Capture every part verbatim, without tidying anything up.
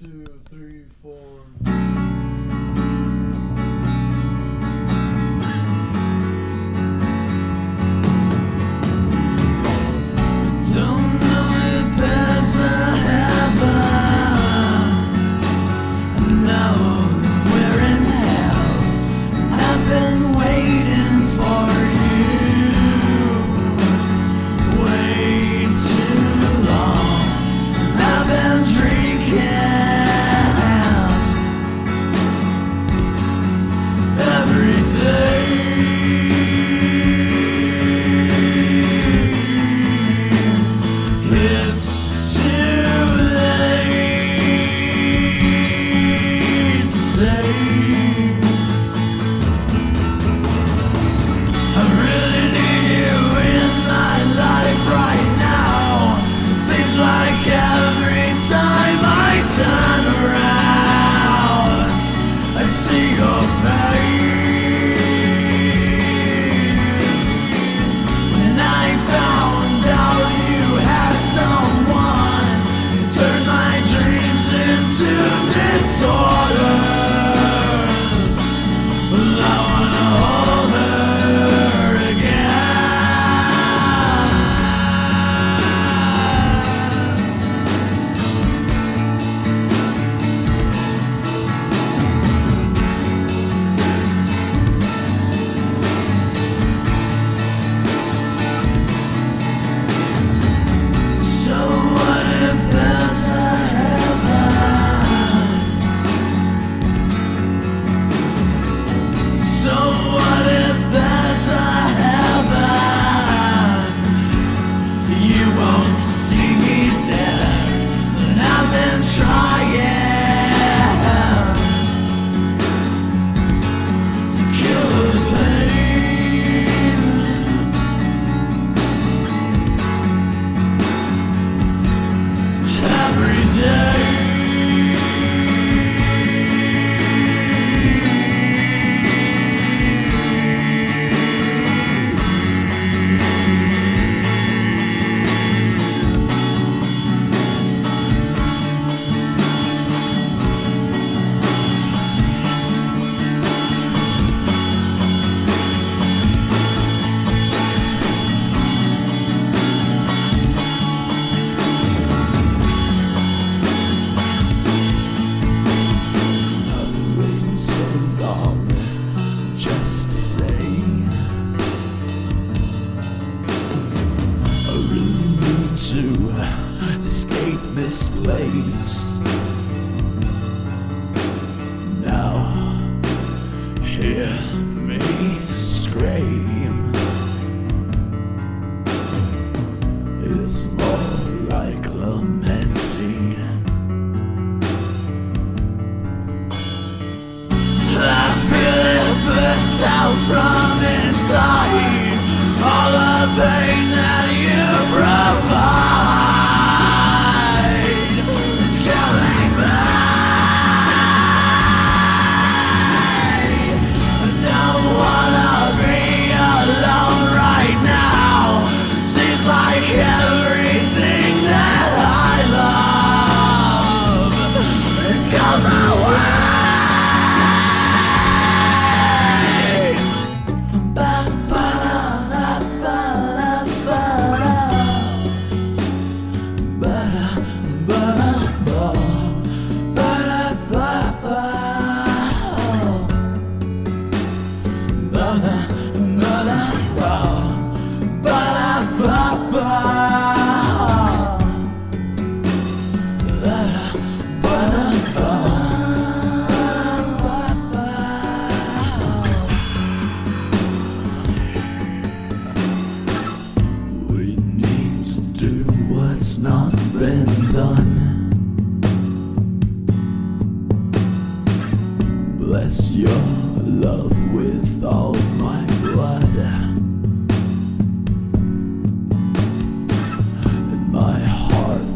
two, three, four.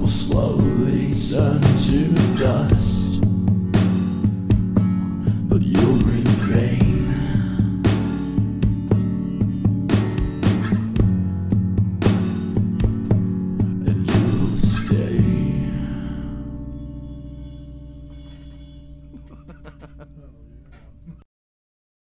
Slowly turn to dust.